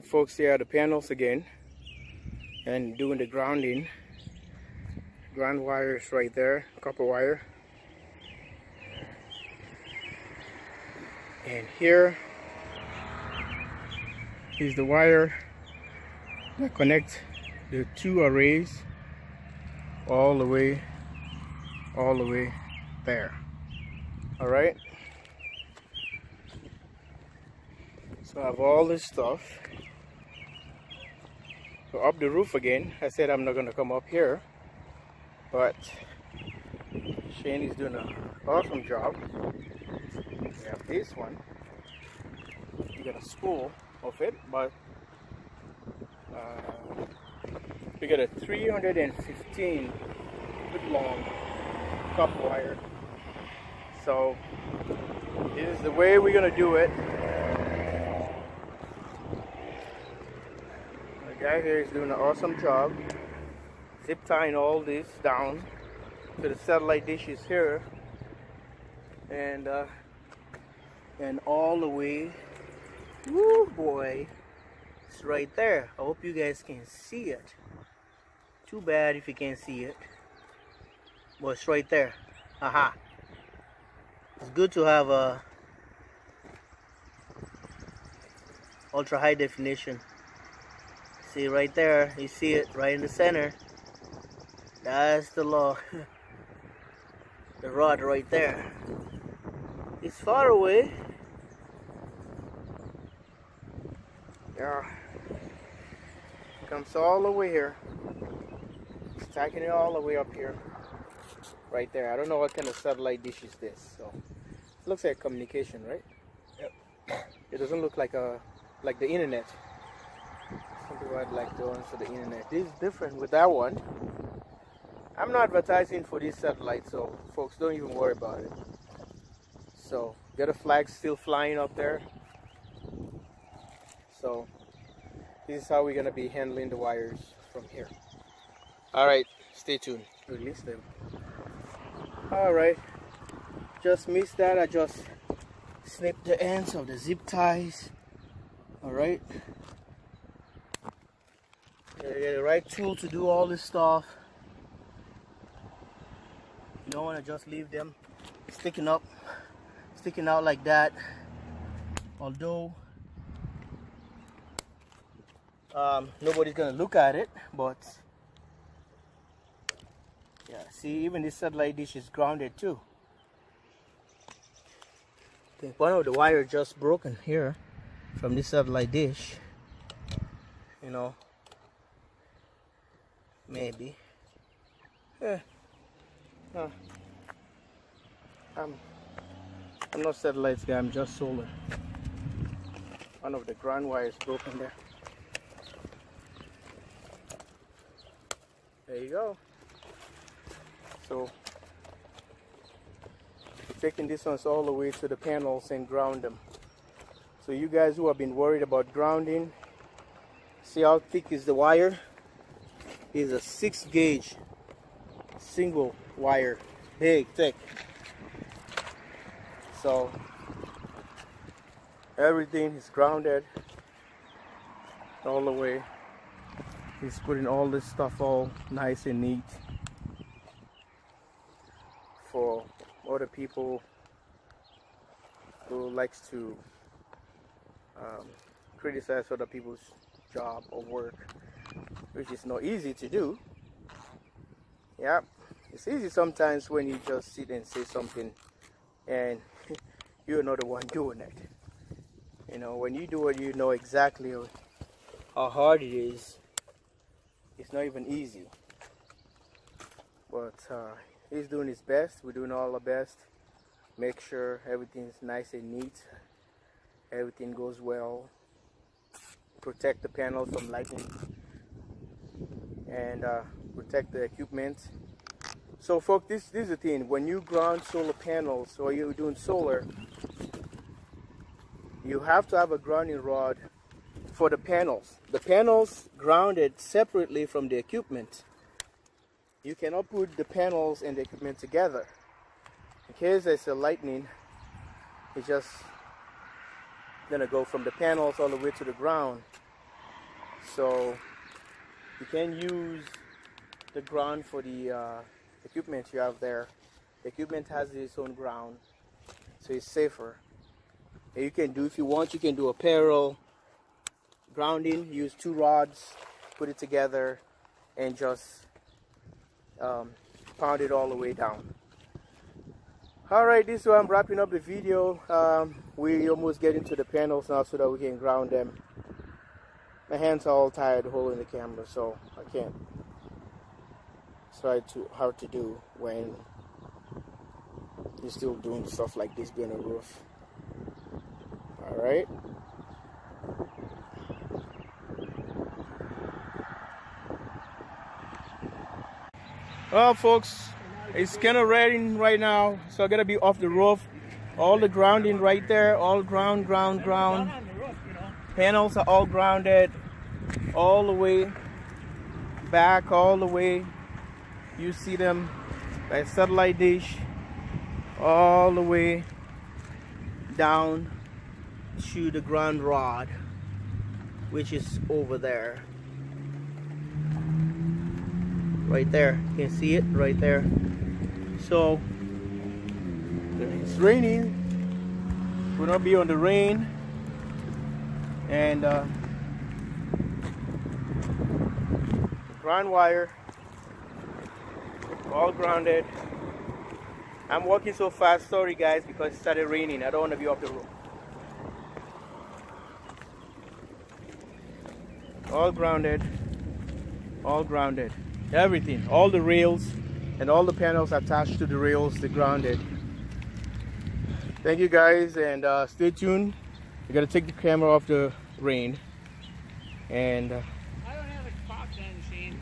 Alright folks, here are the panels again, and doing the grounding. Ground wire is right there, copper wire. And here is the wire that connects the two arrays all the way there. Alright. So I have all this stuff. So up the roof again. I said I'm not gonna come up here, but Shane is doing an awesome job. We have this one. You got a spool of it, but we got a 315 foot long copper wire. So this is the way we're gonna do it. The guy here is doing an awesome job zip tying all this down to the satellite dishes here, and all the way, woo boy, it's right there. I hope you guys can see it. Too bad if you can't see it, but it's right there. Haha. It's good to have a ultra high definition. See right there, you see it right in the center. That's the log, the rod right there. It's far away. Yeah, comes all the way here. It's tacking it all the way up here, right there. I don't know what kind of satellite dish is this. So it looks like communication, right? Yep. It doesn't look like a the internet. I'd like to answer the internet. This is different with that one. I'm not advertising for this satellite, so folks, don't even worry about it. So got a flag still flying up there. So this is how we're gonna be handling the wires from here. Alright, stay tuned. Release them. Alright. Just missed that. I just snipped the ends of the zip ties. Alright. You get the right tool to do all this stuff. You don't want to just leave them sticking out like that. Although nobody's gonna look at it, but yeah, see, even this satellite dish is grounded too. I think one of the wire just broken here from this satellite dish, you know. Maybe. I'm not satellites guy, I'm just solar. One of the ground wires broken there. There you go. So taking these ones all the way to the panels and ground them. So you guys who have been worried about grounding, see how thick is the wire? Is a 6-gauge single wire, big, thick. So everything is grounded all the way. He's putting all this stuff all nice and neat for other people who likes to criticize other people's job or work, which is not easy to do. Yeah, it's easy sometimes when you just sit and say something and you're not the one doing it. You know, when you do it, you know exactly how hard it is. It's not even easy. But he's doing his best. We're doing all our best. Make sure everything's nice and neat. Everything goes well. Protect the panel from lightning. And protect the equipment. So folks, this is the thing. When you ground solar panels or you're doing solar, you have to have a grounding rod for the panels. The panels grounded separately from the equipment. You cannot put the panels and the equipment together. In case there's a lightning, it's just gonna go from the panels all the way to the ground. So you can use the ground for the equipment you have there. The equipment has its own ground, so it's safer. And you can do, if you want, you can do apparel, grounding, use two rods, put it together, and just pound it all the way down. All right, this way I'm wrapping up the video. We almost get into the panels now so that we can ground them. My hands are all tired holding the camera, so I can't try to how to do when you're still doing stuff like this being a roof. All right. Well, folks, it's kind of raining right now, so I gotta be off the roof. All the grounding right there, all ground. Panels are all grounded all the way back, all the way. You see them by satellite dish all the way down to the ground rod, which is over there. Right there, you can see it right there. So it's raining, we're gonna be on the rain. And ground wire, all grounded. I'm walking so fast, sorry guys, because it started raining. I don't want to be off the road. All grounded, all grounded. Everything, all the rails and all the panels attached to the rails, they're grounded. Thank you guys, and stay tuned. You gotta take the camera off the rain, and I don't have a pop gun machine.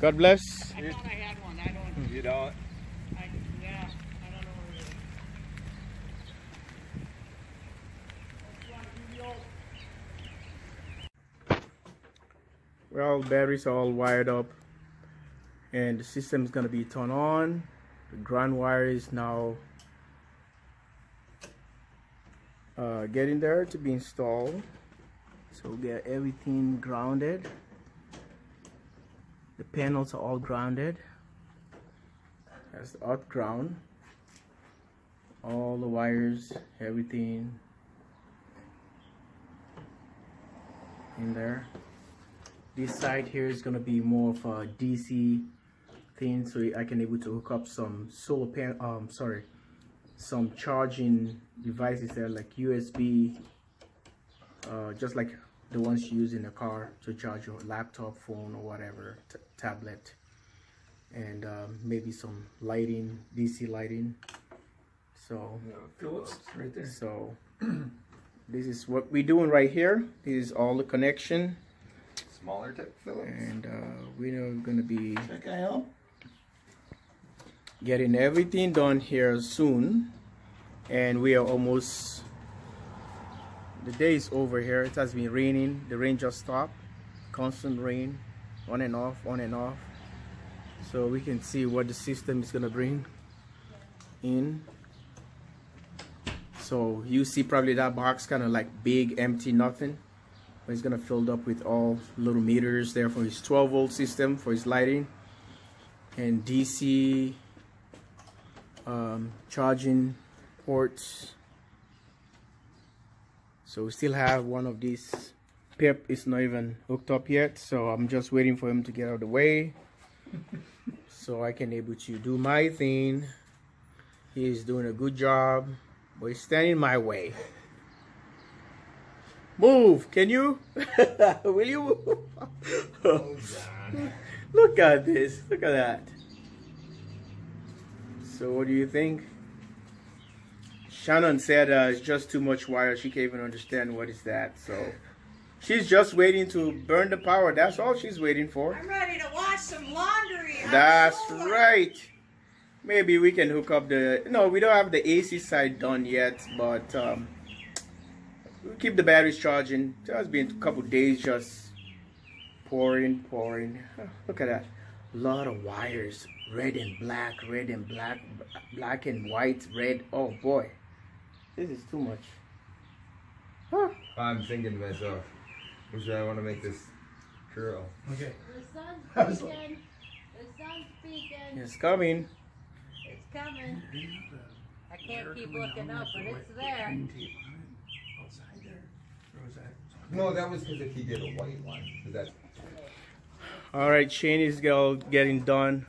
God bless. I thought I had one. I don't. You don't. Yeah, I don't know where it is. Well, batteries are all wired up, and the system is gonna be turned on. The ground wire is now getting there to be installed, so get everything grounded. The panels are all grounded. That's the earth ground, all the wires, everything in there. This side here is gonna be more of a DC thing, so I can able to hook up some solar panel, some charging devices there, like USB, just like the ones you use in the car to charge your laptop, phone, or whatever, tablet, and maybe some lighting, DC lighting. So yeah, Phillips right there. So this is what we're doing right here. This is all the connection, smaller type Phillips, and we're gonna be getting everything done here soon, and we are almost, the day is over here. It has been raining, the rain just stopped, constant rain, on and off, on and off. So we can see what the system is gonna bring in. So you see probably that box kind of like big, empty, nothing, but it's gonna filled up with all little meters there for his 12-volt system, for his lighting and DC charging ports. So we still have one of these. Pip is not even hooked up yet, so I'm just waiting for him to get out of the way so I can able to do my thing. He is doing a good job, but he's standing in my way. Move, can you? Will you move? Oh, God. Look at this, look at that. So what do you think? Shannon said it's just too much wire. She can't even understand what is that. So she's just waiting to burn the power. That's all she's waiting for. I'm ready to wash some laundry. That's right. Maybe we can hook up the... No, we don't have the AC side done yet, but we'll keep the batteries charging. It's been a couple days just pouring. Oh, look at that. A lot of wires. Red and black, black and white, red. Oh boy, this is too much. Huh. I'm thinking to myself, should I want to make this girl. Okay. The sun's speaking. The sun's speaking. It's coming. It's coming. I can't keep looking up, but it's there. No, that was because if he did a white one. All right, Shani's getting done.